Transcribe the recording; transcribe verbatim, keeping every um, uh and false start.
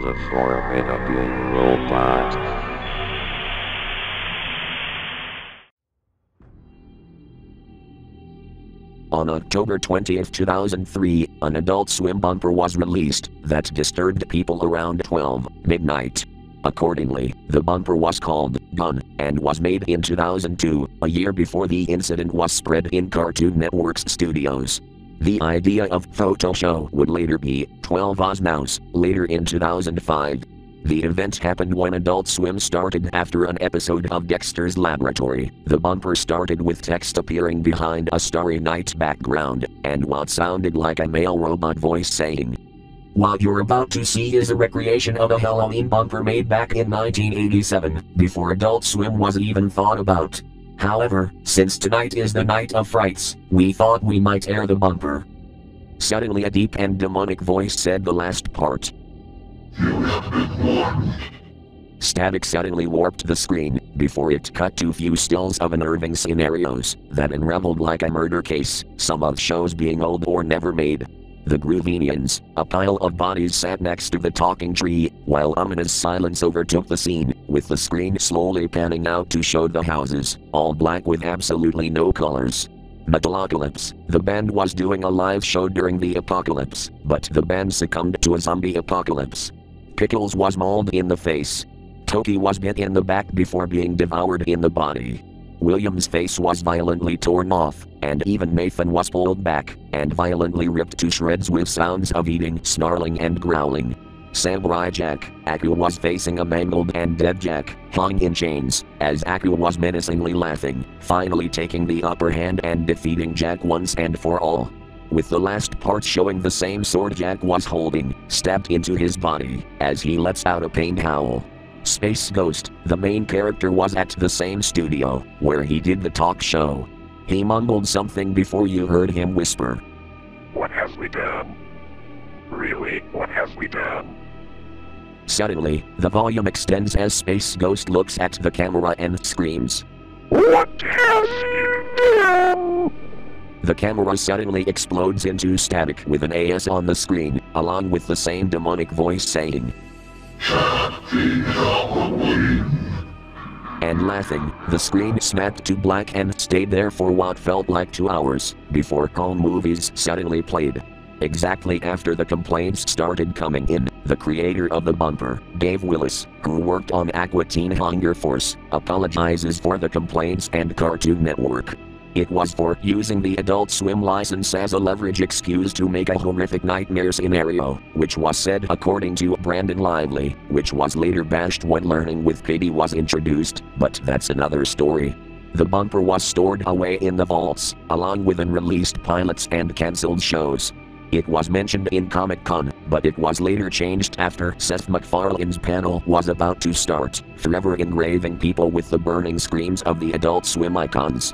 The Formidable Robot. On October twentieth, two thousand three, an Adult Swim bumper was released that disturbed people around twelve midnight. Accordingly, the bumper was called Gun and was made in two thousand two, a year before the incident was spread in Cartoon Network's studios. The idea of Photo Show would later be twelve Oz Mouse, later in two thousand five. The event happened when Adult Swim started after an episode of Dexter's Laboratory. The bumper started with text appearing behind a Starry Night background, and what sounded like a male robot voice saying, "What you're about to see is a recreation of a Halloween bumper made back in nineteen eighty-seven, before Adult Swim was even thought about. However, since tonight is the night of frights, we thought we might air the bumper." Suddenly a deep and demonic voice said the last part. "You have been warned." Static suddenly warped the screen, before it cut to few stills of unnerving scenarios that unraveled like a murder case, some of shows being old or never made. The Groovenians, a pile of bodies sat next to the talking tree, while ominous silence overtook the scene, with the screen slowly panning out to show the houses, all black with absolutely no colors. Metalocalypse, the band was doing a live show during the apocalypse, but the band succumbed to a zombie apocalypse. Pickles was mauled in the face. Toki was bit in the back before being devoured in the body. William's face was violently torn off, and even Nathan was pulled back, and violently ripped to shreds with sounds of eating, snarling and growling. Samurai Jack, Aku was facing a mangled and dead Jack, hung in chains, as Aku was menacingly laughing, finally taking the upper hand and defeating Jack once and for all. With the last part showing the same sword Jack was holding, stabbed into his body, as he lets out a pained howl. Space Ghost, the main character, was at the same studio, where he did the talk show. He mumbled something before you heard him whisper, "What have we done? Really, what have we done?" Suddenly, the volume extends as Space Ghost looks at the camera and screams, "What have you done?" The camera suddenly explodes into static with an A S on the screen, along with the same demonic voice saying, "Happy Halloween!" And laughing, the screen snapped to black and stayed there for what felt like two hours, before home movies suddenly played. Exactly after the complaints started coming in, the creator of the bumper, Dave Willis, who worked on Aqua Teen Hunger Force, apologizes for the complaints and Cartoon Network. It was for using the Adult Swim license as a leverage excuse to make a horrific nightmare scenario, which was said according to Brandon Lively, which was later bashed when Learning with Katie was introduced, but that's another story. The bumper was stored away in the vaults, along with unreleased pilots and cancelled shows. It was mentioned in Comic-Con, but it was later changed after Seth MacFarlane's panel was about to start, forever engraving people with the burning screams of the Adult Swim icons.